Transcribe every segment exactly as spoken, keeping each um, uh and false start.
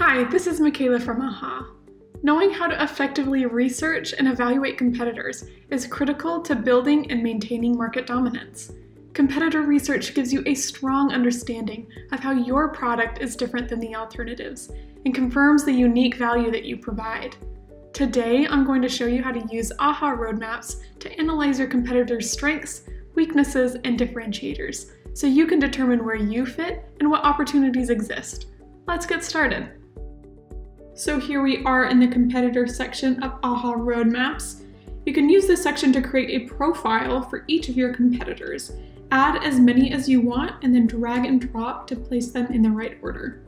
Hi, this is Michaela from Aha! Knowing how to effectively research and evaluate competitors is critical to building and maintaining market dominance. Competitor research gives you a strong understanding of how your product is different than the alternatives and confirms the unique value that you provide. Today, I'm going to show you how to use Aha! Roadmaps to analyze your competitors' strengths, weaknesses, and differentiators so you can determine where you fit and what opportunities exist. Let's get started. So here we are in the competitor section of Aha! Roadmaps. You can use this section to create a profile for each of your competitors. Add as many as you want and then drag and drop to place them in the right order.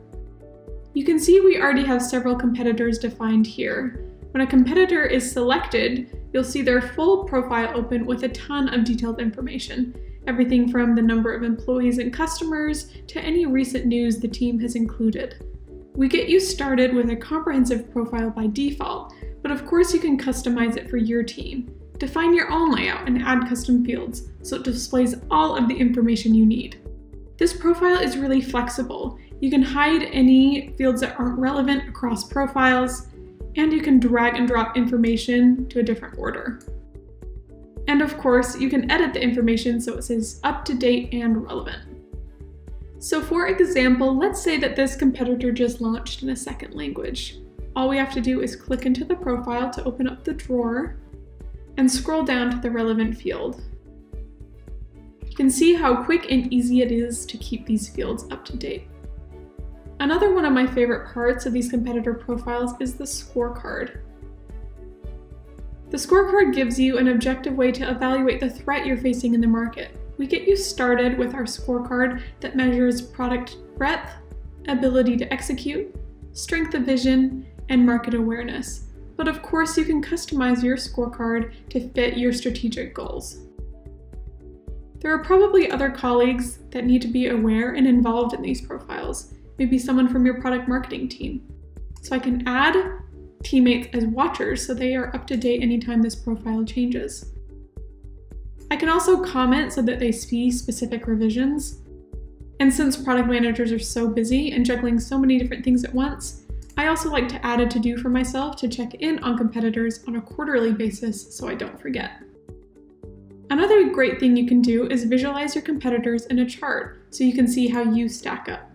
You can see we already have several competitors defined here. When a competitor is selected, you'll see their full profile open with a ton of detailed information. Everything from the number of employees and customers to any recent news the team has included. We get you started with a comprehensive profile by default, but of course you can customize it for your team. Define your own layout and add custom fields so it displays all of the information you need. This profile is really flexible. You can hide any fields that aren't relevant across profiles, and you can drag and drop information to a different order. And of course, you can edit the information so it says up to date and relevant. So for example, let's say that this competitor just launched in a second language. All we have to do is click into the profile to open up the drawer and scroll down to the relevant field. You can see how quick and easy it is to keep these fields up to date. Another one of my favorite parts of these competitor profiles is the scorecard. The scorecard gives you an objective way to evaluate the threat you're facing in the market. We get you started with our scorecard that measures product breadth, ability to execute, strength of vision, and market awareness. But of course, you can customize your scorecard to fit your strategic goals. There are probably other colleagues that need to be aware and involved in these profiles, maybe someone from your product marketing team. So I can add teammates as watchers so they are up to date anytime this profile changes. I can also comment so that they see specific revisions. And since product managers are so busy and juggling so many different things at once, I also like to add a to-do for myself to check in on competitors on a quarterly basis so I don't forget. Another great thing you can do is visualize your competitors in a chart so you can see how you stack up.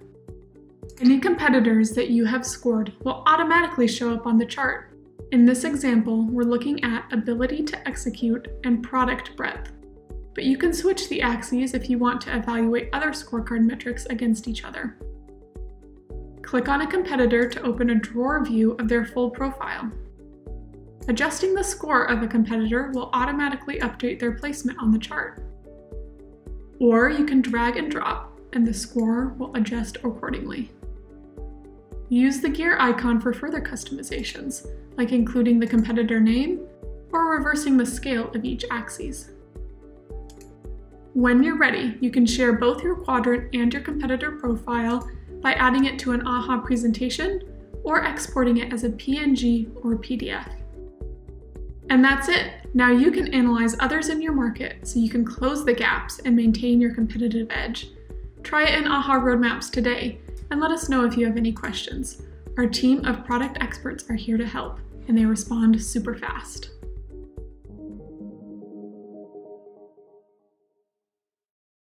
Any competitors that you have scored will automatically show up on the chart. In this example, we're looking at ability to execute and product breadth, but you can switch the axes if you want to evaluate other scorecard metrics against each other. Click on a competitor to open a drawer view of their full profile. Adjusting the score of a competitor will automatically update their placement on the chart. Or you can drag and drop, and the score will adjust accordingly. Use the gear icon for further customizations, like including the competitor name or reversing the scale of each axis. When you're ready, you can share both your quadrant and your competitor profile by adding it to an Aha! presentation or exporting it as a P N G or P D F. And that's it. Now you can analyze others in your market so you can close the gaps and maintain your competitive edge. Try it in Aha! Roadmaps today, and let us know if you have any questions. Our team of product experts are here to help, and they respond super fast.